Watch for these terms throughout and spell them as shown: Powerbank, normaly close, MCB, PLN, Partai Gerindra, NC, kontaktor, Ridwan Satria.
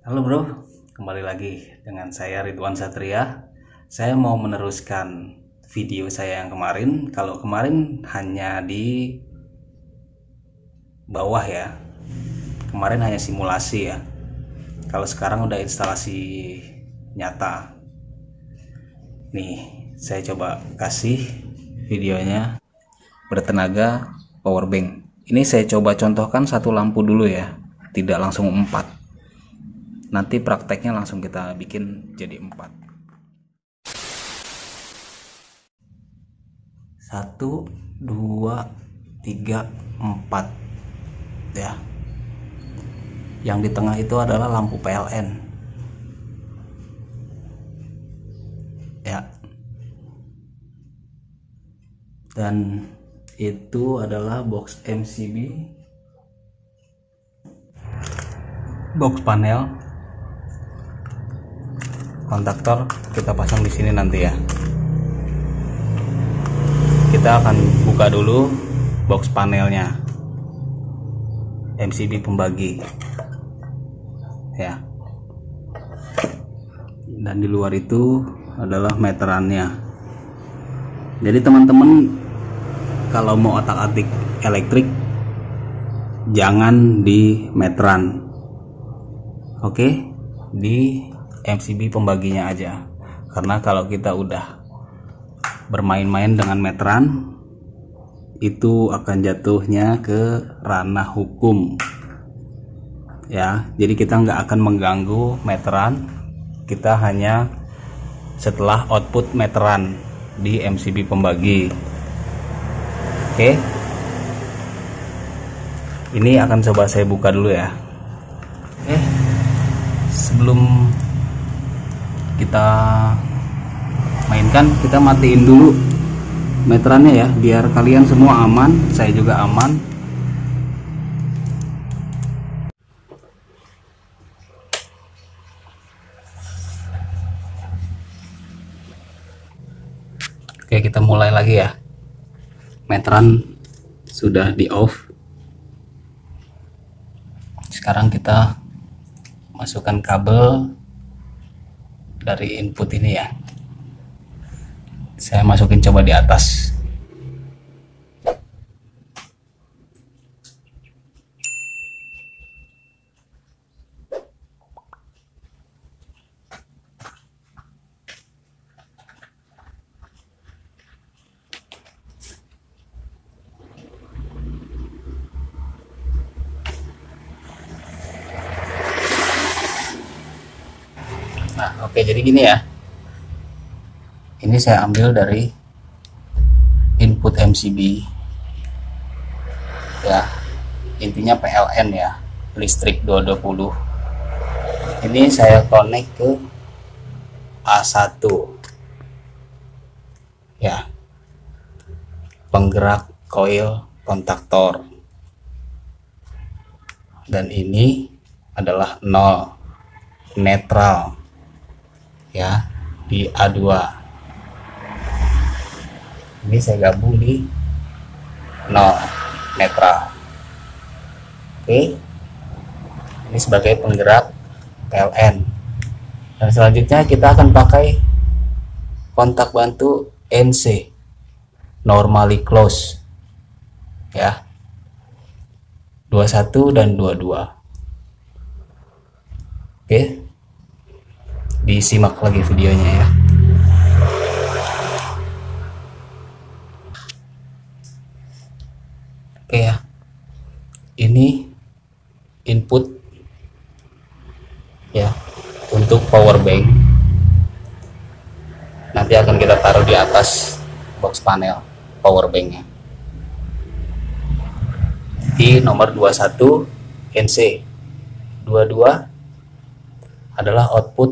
Halo bro, kembali lagi dengan saya Ridwan Satria. Saya mau meneruskan video saya yang kemarin. Kalau kemarin hanya di bawah ya, kemarin hanya simulasi ya. Kalau sekarang udah instalasi nyata. Nih, saya coba kasih videonya bertenaga powerbank. Ini saya coba contohkan satu lampu dulu ya, tidak langsung 4. Nanti prakteknya langsung kita bikin jadi 4. 1, 2, 3, 4 ya. Yang di tengah itu adalah lampu PLN ya, dan itu adalah box MCB, box panel. Kontaktor kita pasang di sini nanti ya. Kita akan buka dulu box panelnya, MCB pembagi ya. Dan di luar itu adalah meterannya. Jadi teman-teman kalau mau otak-atik elektrik jangan di meteran. Oke, di MCB pembaginya aja, karena kalau kita udah bermain-main dengan meteran itu akan jatuhnya ke ranah hukum ya. Jadi kita nggak akan mengganggu meteran, kita hanya setelah output meteran di MCB pembagi. Oke, ini akan coba saya buka dulu ya. Oke, sebelum kita mainkan, kita matiin dulu meterannya ya, biar kalian semua aman, saya juga aman. Oke, kita mulai lagi ya. Meteran sudah di off. Sekarang kita masukkan kabel dari input ini ya. Saya masukin coba di atas. Oke, jadi gini ya. Ini saya ambil dari input MCB ya, intinya PLN ya, listrik 220. Ini saya connect ke A1 ya, penggerak coil kontaktor, dan ini adalah 0 netral ya, di A2. Ini saya gabung di 0 netral. Oke, ini sebagai penggerak PLN. Dan selanjutnya kita akan pakai kontak bantu NC, normally close ya, 21 dan 22. Oke, disimak lagi videonya ya. Oke ya, ini input ya untuk power bank. Nanti akan kita taruh di atas box panel power banknya di nomor 21 NC. 22 adalah output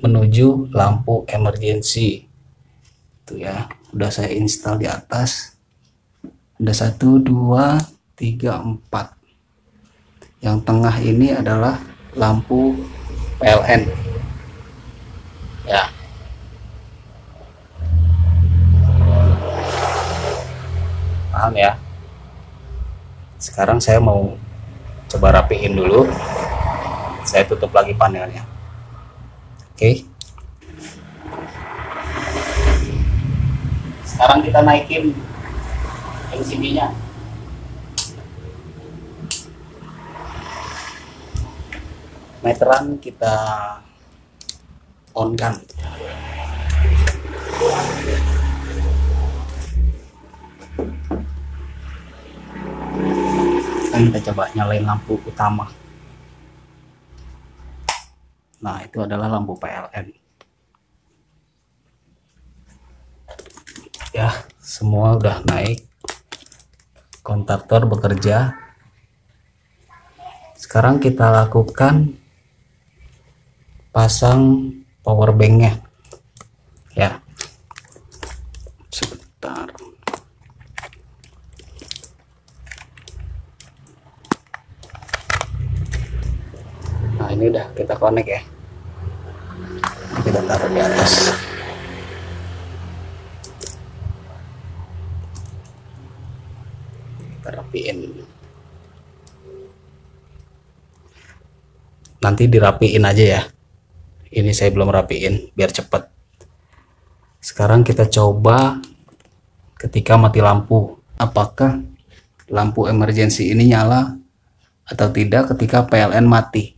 menuju lampu emergency itu ya. Udah saya install di atas, ada 1, 2, 3, 4. Yang tengah ini adalah lampu PLN ya. Paham ya. Sekarang saya mau coba rapiin dulu Saya tutup lagi panelnya. Oke. Sekarang kita naikin MCB-nya. Meteran kita on-kan. Kita coba nyalain lampu utama. Nah, itu adalah lampu PLN. Ya, semua udah naik. Kontaktor bekerja. Sekarang kita lakukan pasang powerbanknya. Ya. Sebentar. Ini udah kita connect ya, kita taruh di atas. Kita rapiin, nanti dirapiin aja ya, ini saya belum rapiin biar cepet. Sekarang kita coba ketika mati lampu, apakah lampu emergency ini nyala atau tidak ketika PLN mati.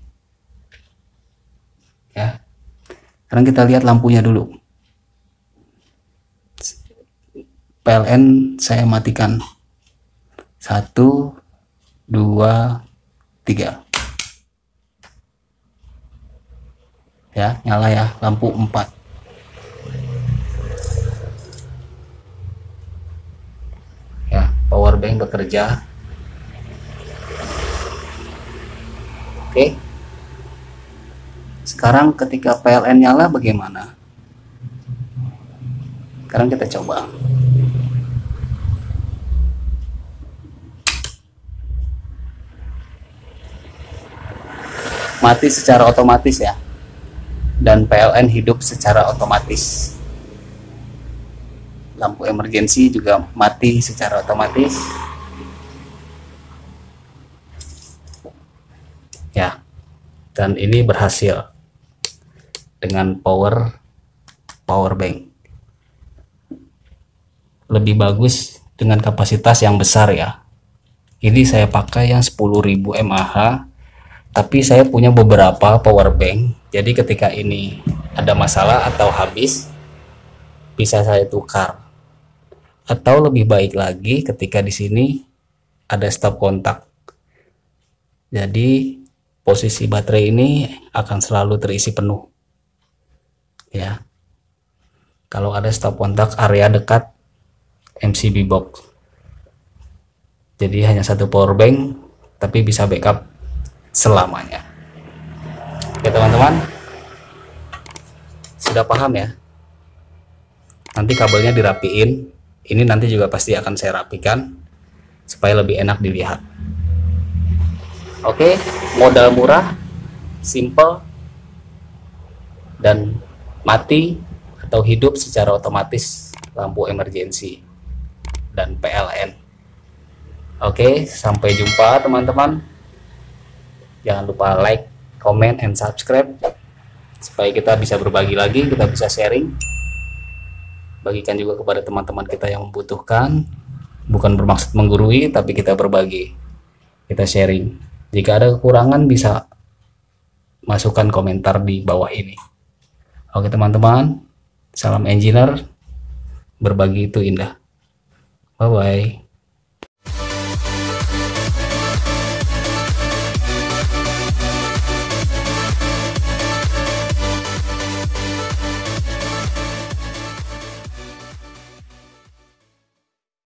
Ya. Sekarang kita lihat lampunya dulu. PLN saya matikan. 1, 2, 3. Ya, nyala ya, lampu 4. Ya, powerbank bekerja. Oke. Sekarang ketika PLN nyala bagaimana? Sekarang kita coba. Mati secara otomatis ya. Dan PLN hidup secara otomatis. Lampu emergensi juga mati secara otomatis. Ya. Dan ini berhasil. Dengan powerbank lebih bagus dengan kapasitas yang besar ya. Ini saya pakai yang 10.000 mAh, tapi saya punya beberapa powerbank. Jadi ketika ini ada masalah atau habis, bisa saya tukar. Atau lebih baik lagi ketika di sini ada stop kontak. Jadi posisi baterai ini akan selalu terisi penuh. Ya, kalau ada stop kontak area dekat MCB box, jadi hanya satu powerbank tapi bisa backup selamanya. Oke teman-teman, sudah paham ya? Nanti kabelnya dirapiin, ini nanti juga pasti akan saya rapikan supaya lebih enak dilihat. Oke, modal murah, simple, dan mati atau hidup secara otomatis lampu emergensi dan PLN. Oke, sampai jumpa teman-teman. Jangan lupa like, comment, and subscribe supaya kita bisa berbagi lagi, kita bisa sharing. Bagikan juga kepada teman-teman kita yang membutuhkan. Bukan bermaksud menggurui, tapi kita berbagi. Kita sharing. Jika ada kekurangan bisa masukkan komentar di bawah ini. Oke teman-teman, salam engineer, berbagi itu indah. Bye-bye.